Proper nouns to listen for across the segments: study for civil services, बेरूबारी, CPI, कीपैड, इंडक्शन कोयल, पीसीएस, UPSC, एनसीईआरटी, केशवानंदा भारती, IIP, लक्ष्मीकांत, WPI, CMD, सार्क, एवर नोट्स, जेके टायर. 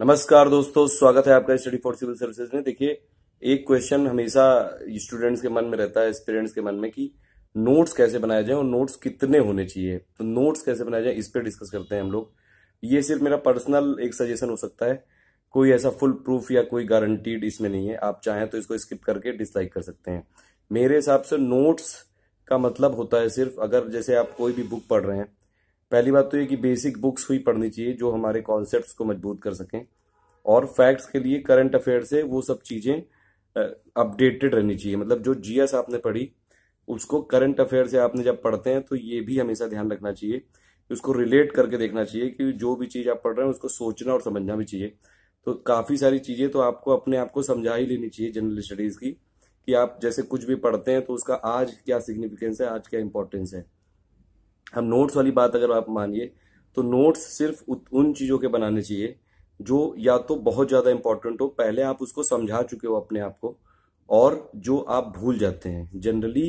नमस्कार दोस्तों, स्वागत है आपका स्टडी फॉर सिविल सर्विसेज में। देखिए, एक क्वेश्चन हमेशा स्टूडेंट्स के मन में रहता है, पेरेंट्स के मन में, कि नोट्स कैसे बनाए जाए और नोट्स कितने होने चाहिए। तो नोट्स कैसे बनाए जाए, इस पर डिस्कस करते हैं हम लोग। ये सिर्फ मेरा पर्सनल एक सजेशन हो सकता है, कोई ऐसा फुल प्रूफ या कोई गारंटीड इसमें नहीं है। आप चाहें तो इसको स्किप करके डिसलाइक कर सकते हैं। मेरे हिसाब से नोट्स का मतलब होता है सिर्फ, अगर जैसे आप कोई भी बुक पढ़ रहे हैं, पहली बात तो ये कि बेसिक बुक्स ही पढ़नी चाहिए जो हमारे कॉन्सेप्ट्स को मजबूत कर सकें, और फैक्ट्स के लिए करंट अफेयर से वो सब चीज़ें अपडेटेड रहनी चाहिए। मतलब जो जीएस आपने पढ़ी उसको करंट अफेयर से आपने जब पढ़ते हैं तो ये भी हमेशा ध्यान रखना चाहिए, उसको रिलेट करके देखना चाहिए कि जो भी चीज़ आप पढ़ रहे हैं उसको सोचना और समझना भी चाहिए। तो काफ़ी सारी चीज़ें तो आपको अपने आप को समझा ही लेनी चाहिए जनरल स्टडीज़ की, कि आप जैसे कुछ भी पढ़ते हैं तो उसका आज क्या सिग्निफिकेंस है, आज क्या इंपॉर्टेंस है। हम नोट्स वाली बात अगर आप मानिए तो नोट्स सिर्फ उन चीज़ों के बनाने चाहिए जो या तो बहुत ज़्यादा इंपॉर्टेंट हो, पहले आप उसको समझा चुके हो अपने आप को, और जो आप भूल जाते हैं। जनरली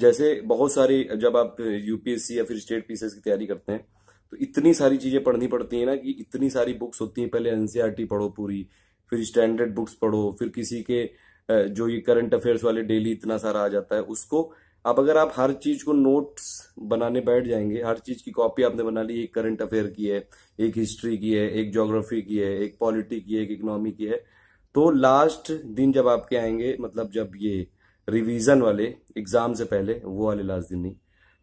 जैसे बहुत सारी, जब आप यूपीएससी या फिर स्टेट पीसीएस की तैयारी करते हैं तो इतनी सारी चीज़ें पढ़नी पड़ती हैं ना, कि इतनी सारी बुक्स होती हैं। पहले एनसीईआरटी पढ़ो पूरी, फिर स्टैंडर्ड बुक्स पढ़ो, फिर किसी के जो ये करंट अफेयर्स वाले डेली इतना सारा आ जाता है उसको आप, अगर आप हर चीज को नोट्स बनाने बैठ जाएंगे, हर चीज की कॉपी आपने बना ली, एक करंट अफेयर की है, एक हिस्ट्री की है, एक ज्योग्राफी की है, एक पॉलिटी की है, एक इकोनॉमी की है, तो लास्ट दिन जब आपके आएंगे, मतलब जब ये रिवीजन वाले एग्जाम से पहले, वो वाले लास्ट दिन नहीं,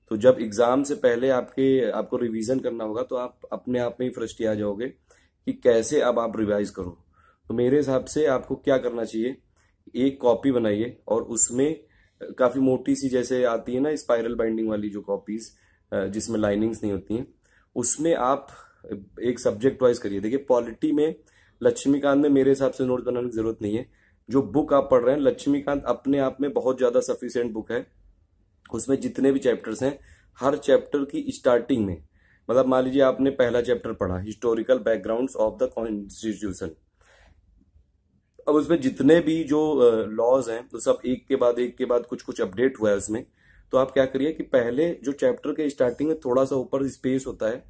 तो जब एग्जाम से पहले आपको रिवीजन करना होगा तो आप अपने आप में ही फ्रस्ट्रेट आ जाओगे कि कैसे अब आप रिवाइज करो। तो मेरे हिसाब से आपको क्या करना चाहिए, एक कॉपी बनाइए और उसमें काफ़ी मोटी सी जैसे आती है ना स्पाइरल बाइंडिंग वाली जो कॉपीज जिसमें लाइनिंग्स नहीं होती हैं, उसमें आप एक सब्जेक्ट वाइज करिए। देखिए, पॉलिटी में लक्ष्मीकांत में मेरे हिसाब से नोट्स बनाने की जरूरत नहीं है। जो बुक आप पढ़ रहे हैं, लक्ष्मीकांत अपने आप में बहुत ज़्यादा सफिशिएंट बुक है। उसमें जितने भी चैप्टर्स हैं, हर चैप्टर की स्टार्टिंग में, मतलब मान लीजिए आपने पहला चैप्टर पढ़ा, historical backgrounds of the constitution, अब उसमें जितने भी जो लॉज हैं तो सब एक के बाद कुछ अपडेट हुआ है उसमें। तो आप क्या करिए कि पहले जो चैप्टर के स्टार्टिंग में थोड़ा सा ऊपर स्पेस होता है,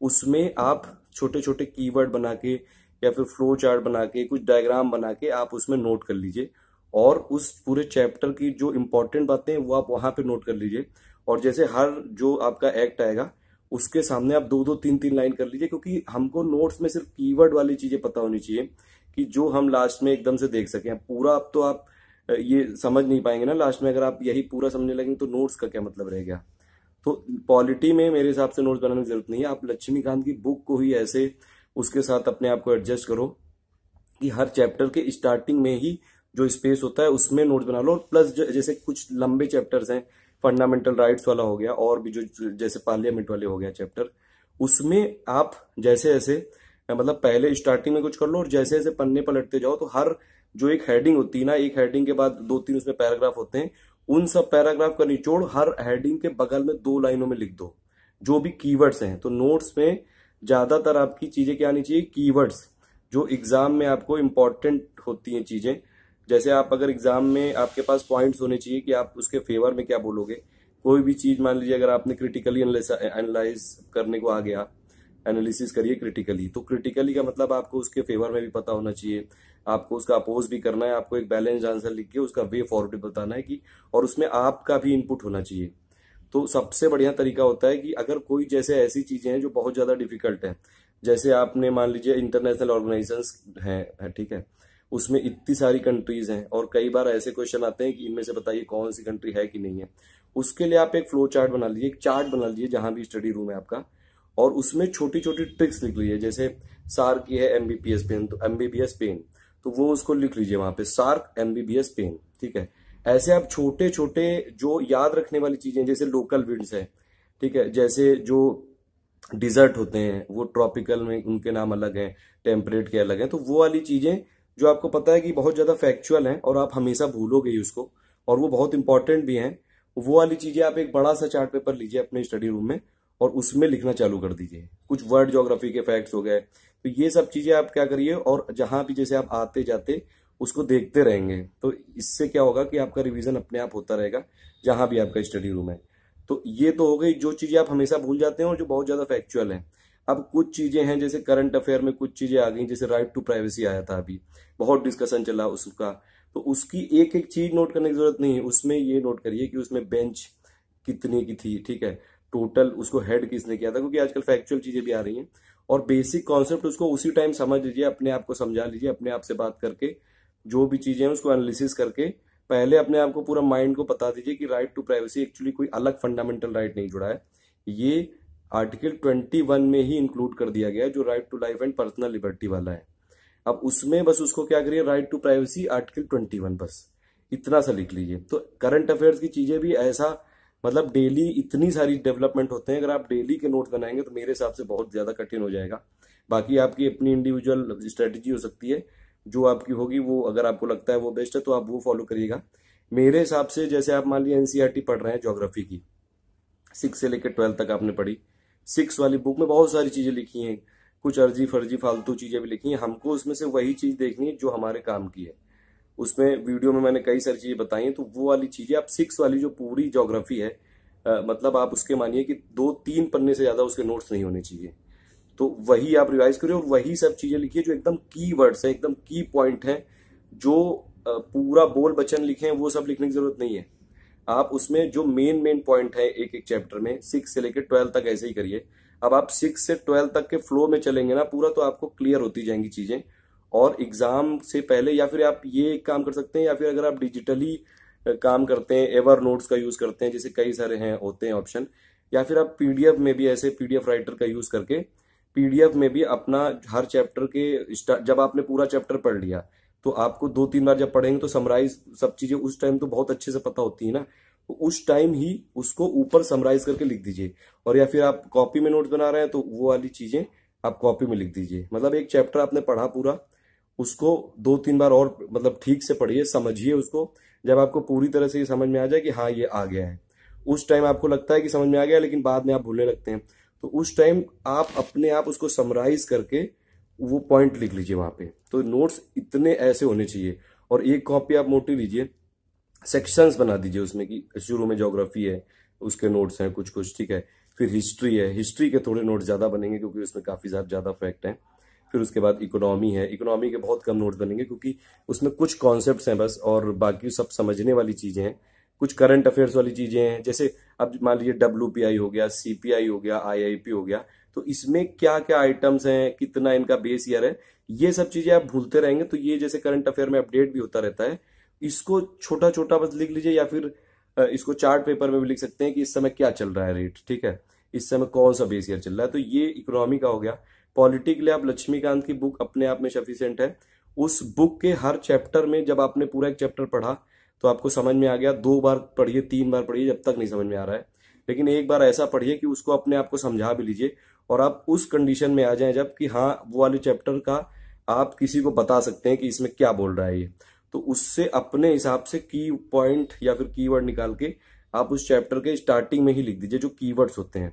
उसमें आप छोटे छोटे कीवर्ड बना के या फिर फ्लो चार्ट बना के, कुछ डायग्राम बना के आप उसमें नोट कर लीजिए, और उस पूरे चैप्टर की जो इम्पोर्टेंट बातें हैं वो आप वहाँ पर नोट कर लीजिए। और जैसे हर जो आपका एक्ट आएगा उसके सामने आप 2-2, 3-3 लाइन कर लीजिए, क्योंकि हमको नोट्स में सिर्फ कीवर्ड वाली चीज़ें पता होनी चाहिए कि जो हम लास्ट में एकदम से देख सकें। पूरा अब तो आप ये समझ नहीं पाएंगे ना लास्ट में, अगर आप यही पूरा समझने लगेंगे तो नोट्स का क्या मतलब रह गया। तो पॉलिटी में मेरे हिसाब से नोट्स बनाने की जरूरत नहीं है। आप लक्ष्मीकांत की बुक को ही ऐसे उसके साथ अपने आप को एडजस्ट करो कि हर चैप्टर के स्टार्टिंग में ही जो स्पेस होता है उसमें नोट्स बना लो। प्लस जैसे कुछ लंबे चैप्टर्स हैं, फंडामेंटल राइट्स वाला हो गया, और भी जो जैसे पार्लियामेंट वाले हो गया चैप्टर, उसमें आप जैसे ऐसे मतलब पहले स्टार्टिंग में कुछ कर लो, और जैसे जैसे पन्ने पलटते जाओ तो हर जो एक हेडिंग होती है ना, एक हेडिंग के बाद 2-3 उसमें पैराग्राफ होते हैं, उन सब पैराग्राफ का निचोड़ हर हेडिंग के बगल में 2 लाइनों में लिख दो, जो भी कीवर्ड्स हैं। तो नोट्स में ज्यादातर आपकी चीजें क्या आनी चाहिए, कीवर्ड्स, जो एग्जाम में आपको इम्पोर्टेंट होती हैं चीजें। जैसे आप अगर एग्जाम में आपके पास पॉइंट्स होने चाहिए कि आप उसके फेवर में क्या बोलोगे। कोई भी चीज मान लीजिए अगर आपने क्रिटिकली एनालाइज करने को आ गया, एनालिसिस करिए क्रिटिकली, तो क्रिटिकली का मतलब आपको उसके फेवर में भी पता होना चाहिए, आपको उसका अपोज भी करना है, आपको एक बैलेंस आंसर लिख के उसका वे फॉरवर्ड बताना है कि, और उसमें आपका भी इनपुट होना चाहिए। तो सबसे बढ़िया तरीका होता है कि अगर कोई जैसे ऐसी चीज़ें हैं जो बहुत ज़्यादा डिफिकल्ट हैं, जैसे आपने मान लीजिए इंटरनेशनल ऑर्गेनाइजेशंस हैं, ठीक है, उसमें इतनी सारी कंट्रीज हैं, और कई बार ऐसे क्वेश्चन आते हैं कि इनमें से बताइए कौन सी कंट्री है कि नहीं है। उसके लिए आप एक फ्लो चार्ट बना लीजिए, एक चार्ट बना लीजिए जहाँ भी स्टडी रूम है आपका, और उसमें छोटी छोटी ट्रिक्स लिख लीजिए। जैसे सार्क की है एमबीबीएस पेन, तो वो उसको लिख लीजिए वहां पे, सार्क एमबीबीएस पेन, ठीक है। ऐसे आप छोटे छोटे जो याद रखने वाली चीजें, जैसे लोकल विंड्स है, ठीक है, जैसे जो डिजर्ट होते हैं वो ट्रॉपिकल में उनके नाम अलग हैं, टेम्परेट के अलग हैं, तो वो वाली चीजें जो आपको पता है कि बहुत ज्यादा फैक्चुअल हैं और आप हमेशा भूलोगे उसको, और वो बहुत इंपॉर्टेंट भी हैं, वो वाली चीजें आप एक बड़ा सा चार्ट पेपर लीजिए अपने स्टडी रूम में और उसमें लिखना चालू कर दीजिए। कुछ वर्ड ज्योग्राफी के फैक्ट्स हो गए, तो ये सब चीज़ें आप क्या करिए, और जहाँ भी जैसे आप आते जाते उसको देखते रहेंगे, तो इससे क्या होगा कि आपका रिवीजन अपने आप होता रहेगा जहाँ भी आपका स्टडी रूम है। तो ये तो हो गई जो चीज़ें आप हमेशा भूल जाते हैं और जो बहुत ज़्यादा फैक्चुअल हैं। अब कुछ चीजें हैं जैसे करंट अफेयर में कुछ चीजें आ गई, जैसे राइट टू प्राइवेसी आया था, अभी बहुत डिस्कशन चला उसका, तो उसकी एक एक चीज नोट करने की जरूरत नहीं है। उसमें ये नोट करिए कि उसमें बेंच कितने की थी, ठीक है, टोटल उसको हेड किसने किया था, क्योंकि आजकल फैक्चुअल चीजें भी आ रही हैं, और बेसिक कॉन्सेप्ट उसको उसी टाइम समझ लीजिए, अपने आप को समझा लीजिए, अपने आप से बात करके जो भी चीजें हैं उसको एनालिसिस करके पहले अपने आप को पूरा माइंड को बता दीजिए कि राइट टू प्राइवेसी एक्चुअली कोई अलग फंडामेंटल राइट नहीं जुड़ा है, ये आर्टिकल 21 में ही इंक्लूड कर दिया गया है, जो right to life and personal liberty वाला है। अब उसमें बस उसको क्या करिए, राइट टू प्राइवेसी आर्टिकल 21 बस इतना सा लिख लीजिए। तो करंट अफेयर्स की चीजें भी ऐसा मतलब डेली इतनी सारी डेवलपमेंट होते हैं, अगर आप डेली के नोट्स बनाएंगे तो मेरे हिसाब से बहुत ज्यादा कठिन हो जाएगा। बाकी आपकी अपनी इंडिविजुअल स्ट्रेटेजी हो सकती है, जो आपकी होगी वो अगर आपको लगता है वो बेस्ट है तो आप वो फॉलो करिएगा। मेरे हिसाब से जैसे आप मान लीजिए एनसीईआरटी पढ़ रहे हैं ज्योग्राफी की, 6 से लेकर 12 तक आपने पढ़ी, 6 वाली बुक में बहुत सारी चीजें लिखी हैं, कुछ अर्जी फर्जी फालतू चीजें भी लिखी हैं, हमको उसमें से वही चीज देखनी है जो हमारे काम की है। उसमें वीडियो में मैंने कई सारी चीजें बताई हैं, तो वो वाली चीजें आप 6 वाली जो पूरी ज्योग्राफी है मतलब आप उसके मानिए कि 2-3 पन्ने से ज्यादा उसके नोट्स नहीं होने चाहिए, तो वही आप रिवाइज करिए और वही सब चीजें लिखिए जो एकदम की वर्ड्स है, एकदम की पॉइंट है, जो पूरा बोल बचन लिखे हैं वो सब लिखने की जरूरत नहीं है। आप उसमें जो मेन पॉइंट है एक एक चैप्टर में 6 से लेकर 12 तक ऐसे ही करिए। अब आप 6 से 12 तक के फ्लो में चलेंगे ना पूरा, तो आपको क्लियर होती जाएंगी चीजें। और एग्जाम से पहले या फिर आप ये काम कर सकते हैं, या फिर अगर आप डिजिटली काम करते हैं एवर नोट्स का यूज करते हैं, जैसे कई सारे हैं होते हैं ऑप्शन, या फिर आप पीडीएफ में भी ऐसे पीडीएफ राइटर का यूज करके पीडीएफ में भी अपना हर चैप्टर के जब आपने पूरा चैप्टर पढ़ लिया तो आपको 2-3 बार जब पढ़ेंगे तो समराइज सब चीजें उस टाइम तो बहुत अच्छे से पता होती है ना, तो उस टाइम ही उसको ऊपर समराइज करके लिख दीजिए। और या फिर आप कॉपी में नोट्स बना रहे हैं तो वो वाली चीजें आप कॉपी में लिख दीजिए। मतलब एक चैप्टर आपने पढ़ा पूरा, उसको 2-3 बार और मतलब ठीक से पढ़िए, समझिए उसको। जब आपको पूरी तरह से ये समझ में आ जाए कि हाँ ये आ गया है, उस टाइम आपको लगता है कि समझ में आ गया, लेकिन बाद में आप भूलने लगते हैं, तो उस टाइम आप अपने आप उसको समराइज करके वो पॉइंट लिख लीजिए वहां पे। तो नोट्स इतने ऐसे होने चाहिए। और एक कॉपी आप मोटी लीजिए, सेक्शंस बना दीजिए उसमें कि शुरू में ज्योग्राफी है, उसके नोट्स हैं कुछ कुछ, ठीक है, फिर हिस्ट्री है, हिस्ट्री के थोड़े नोट्स ज्यादा बनेंगे क्योंकि उसमें काफी ज्यादा फैक्ट है, फिर उसके बाद इकोनॉमी है, इकोनॉमी के बहुत कम नोट्स बनेंगे क्योंकि उसमें कुछ कॉन्सेप्ट्स हैं बस, और बाकी सब समझने वाली चीजें हैं, कुछ करंट अफेयर्स वाली चीजें हैं। जैसे अब मान लीजिए WPI हो गया, CPI हो गया, IIP हो गया, तो इसमें क्या क्या आइटम्स हैं, कितना इनका बेस ईयर है, ये सब चीजें आप भूलते रहेंगे। तो ये जैसे करंट अफेयर में अपडेट भी होता रहता है, इसको छोटा छोटा बस लिख लीजिए, या फिर इसको चार्ट पेपर में भी लिख सकते हैं कि इस समय क्या चल रहा है रेट, ठीक है, इस समय कौन सा बेस ईयर चल रहा है। तो ये इकोनॉमी का हो गया। पॉलिटिकली आप लक्ष्मीकांत की बुक अपने आप में सफिशिएंट है, उस बुक के हर चैप्टर में जब आपने पूरा एक चैप्टर पढ़ा तो आपको समझ में आ गया, 2 बार पढ़िए, 3 बार पढ़िए, जब तक नहीं समझ में आ रहा है, लेकिन एक बार ऐसा पढ़िए कि उसको अपने आप को समझा भी लीजिए और आप उस कंडीशन में आ जाएं जब कि हाँ वो वाले चैप्टर का आप किसी को बता सकते हैं कि इसमें क्या बोल रहा है ये। तो उससे अपने हिसाब से की पॉइंट या फिर कीवर्ड निकाल के आप उस चैप्टर के स्टार्टिंग में ही लिख दीजिए जो कीवर्ड्स होते हैं,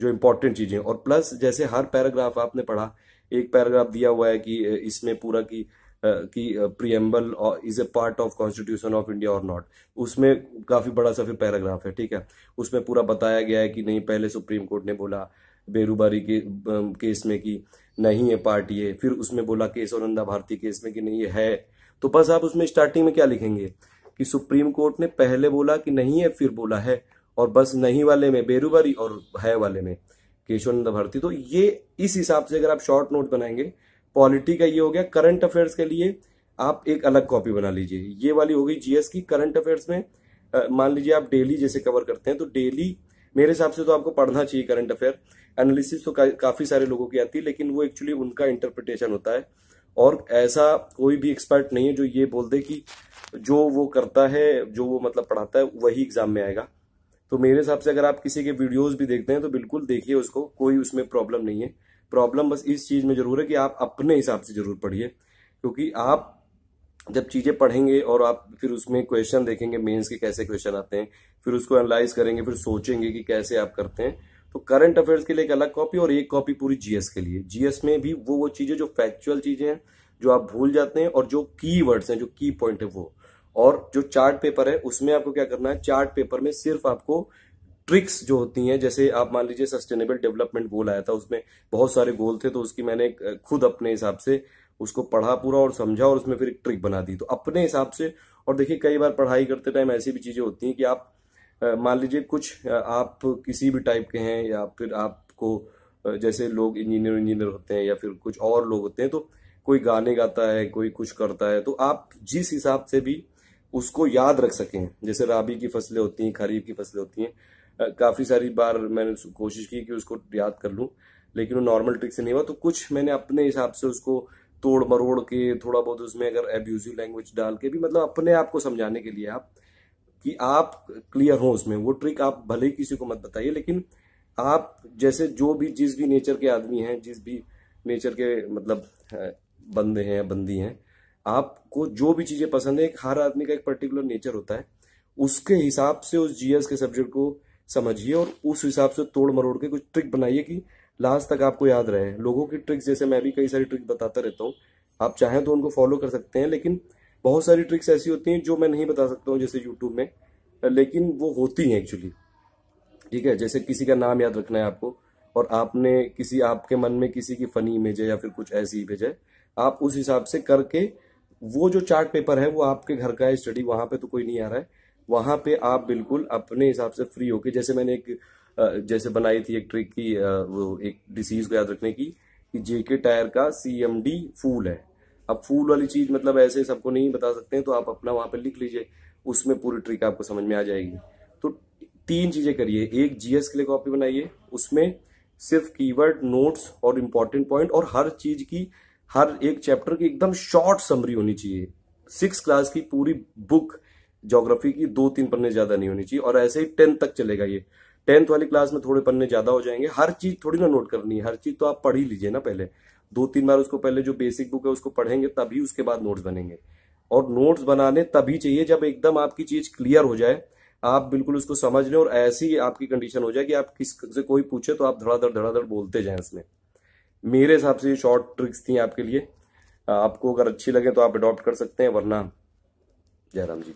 जो इंपॉर्टेंट चीजें। और प्लस जैसे हर पैराग्राफ आपने पढ़ा, एक पैराग्राफ दिया हुआ है कि इसमें पूरा कि preamble is a part of constitution of India और नॉट, उसमें काफी बड़ा सा फिर पैराग्राफ है, ठीक है, उसमें पूरा बताया गया है कि नहीं पहले सुप्रीम कोर्ट ने बोला बेरूबारी के केस में कि नहीं है पार्ट ये, फिर उसमें बोला केस और नंदा भारती केस में कि नहीं ये है। तो बस आप उसमें स्टार्टिंग में क्या लिखेंगे कि सुप्रीम कोर्ट ने पहले बोला कि नहीं है, फिर बोला है, और बस नहीं वाले में बेरूबारी और है वाले में केशवानंदा भारती। तो ये इस हिसाब से अगर आप शॉर्ट नोट बनाएंगे, पॉलिटी का ये हो गया। करंट अफेयर्स के लिए आप एक अलग कॉपी बना लीजिए, ये वाली होगी जीएस की। करंट अफेयर्स में मान लीजिए आप डेली जैसे कवर करते हैं, तो डेली मेरे हिसाब से तो आपको पढ़ना चाहिए करंट अफेयर। एनालिसिस तो काफी सारे लोगों की आती है, लेकिन वो एक्चुअली उनका इंटरप्रिटेशन होता है, और ऐसा कोई भी एक्सपर्ट नहीं है जो ये बोल दे कि जो वो करता है, जो वो मतलब पढ़ाता है वही एग्जाम में आएगा। तो मेरे हिसाब से अगर आप किसी के वीडियोज भी देखते हैं तो बिल्कुल देखिए उसको, कोई उसमें प्रॉब्लम नहीं है। प्रॉब्लम बस इस चीज में जरूर है कि आप अपने हिसाब से जरूर पढ़िए, क्योंकि आप जब चीजें पढ़ेंगे और आप फिर उसमें क्वेश्चन देखेंगे, मेंस के कैसे क्वेश्चन आते हैं, फिर उसको एनालाइज करेंगे, फिर सोचेंगे कि कैसे आप करते हैं। तो करंट अफेयर्स के लिए एक अलग कॉपी और एक कॉपी पूरी जीएस के लिए। जीएस में भी वो चीजें जो फैक्चुअल चीजें हैं जो आप भूल जाते हैं, और जो की वर्ड्स हैं, जो की पॉइंट है वो, और जो चार्ट पेपर है उसमें आपको क्या करना है, चार्ट पेपर में सिर्फ आपको ट्रिक्स जो होती हैं, जैसे आप मान लीजिए सस्टेनेबल डेवलपमेंट गोल आया था, उसमें बहुत सारे गोल थे, तो उसकी मैंने खुद अपने हिसाब से उसको पढ़ा पूरा और समझा और उसमें फिर एक ट्रिक बना दी, तो अपने हिसाब से। और देखिए कई बार पढ़ाई करते टाइम ऐसी भी चीज़ें होती हैं कि आप मान लीजिए कुछ आप किसी भी टाइप के हैं, या फिर आपको जैसे लोग इंजीनियर होते हैं या फिर कुछ और लोग होते हैं, तो कोई गाने गाता है, कोई कुछ करता है, तो आप जिस हिसाब से भी उसको याद रख सकें। जैसे राबी की फसलें होती हैं, खरीफ की फसलें होती हैं, काफ़ी सारी बार मैंने कोशिश की कि उसको याद कर लूँ, लेकिन वो नॉर्मल ट्रिक से नहीं हुआ, तो कुछ मैंने अपने हिसाब से उसको तोड़ मरोड़ के, थोड़ा बहुत उसमें अगर एब्यूजिव लैंग्वेज डाल के भी, मतलब अपने आप को समझाने के लिए आप कि आप क्लियर हो उसमें। वो ट्रिक आप भले ही किसी को मत बताइए, लेकिन आप जैसे जो भी जिस भी नेचर के आदमी हैं, जिस भी नेचर के मतलब बंदे हैं या बंदी हैं, आपको जो भी चीज़ें पसंद है, हर आदमी का एक पर्टिकुलर नेचर होता है, उसके हिसाब से उस जीएस के सब्जेक्ट को समझिए और उस हिसाब से तोड़ मरोड़ के कुछ ट्रिक बनाइए कि लास्ट तक आपको याद रहे। लोगों की ट्रिक्स, जैसे मैं भी कई सारी ट्रिक बताता रहता हूँ, आप चाहें तो उनको फॉलो कर सकते हैं, लेकिन बहुत सारी ट्रिक्स ऐसी होती हैं जो मैं नहीं बता सकता हूँ जैसे यूट्यूब में, लेकिन वो होती हैं एक्चुअली। ठीक है, जैसे किसी का नाम याद रखना है आपको और आपने किसी, आपके मन में किसी की फनी इमेज है या फिर कुछ ऐसी इमेज है, आप उस हिसाब से करके वो जो चार्ट पेपर है वो आपके घर का है स्टडी, वहाँ पे तो कोई नहीं आ रहा है, वहाँ पे आप बिल्कुल अपने हिसाब से फ्री होके, जैसे मैंने एक जैसे बनाई थी एक ट्रिक की, वो एक डिसीज को याद रखने की कि जेके टायर का CMD फूल है। अब फूल वाली चीज़ मतलब ऐसे सबको नहीं बता सकते हैं, तो आप अपना वहाँ पर लिख लीजिए, उसमें पूरी ट्रिक आपको समझ में आ जाएगी। तो 3 चीज़ें करिए, एक जीएस के लिए कॉपी बनाइए, उसमें सिर्फ कीवर्ड, नोट्स और इम्पॉर्टेंट पॉइंट, और हर चीज़ की, हर एक चैप्टर की एकदम शॉर्ट समरी होनी चाहिए। 6 क्लास की पूरी बुक ज्योग्राफी की 2-3 पन्ने ज़्यादा नहीं होनी चाहिए, और ऐसे ही 10th तक चलेगा ये। 10th वाली क्लास में थोड़े पन्ने ज़्यादा हो जाएंगे, हर चीज़ थोड़ी ना नोट करनी है, हर चीज़ तो आप पढ़ ही लीजिए ना पहले 2-3 बार, उसको पहले जो बेसिक बुक है उसको पढ़ेंगे तभी उसके बाद नोट्स बनेंगे। और नोट्स बनाने तभी चाहिए जब एकदम आपकी चीज़ क्लियर हो जाए, आप बिल्कुल उसको समझ लें, और ऐसी आपकी कंडीशन हो जाए कि आप किस से कोई पूछे तो आप धड़ाधड़ बोलते जाएं उसमें। मेरे हिसाब से ये शॉर्ट ट्रिक्स थी आपके लिए, आपको अगर अच्छी लगे तो आप अडॉप्ट कर सकते हैं, वरना जयराम जी।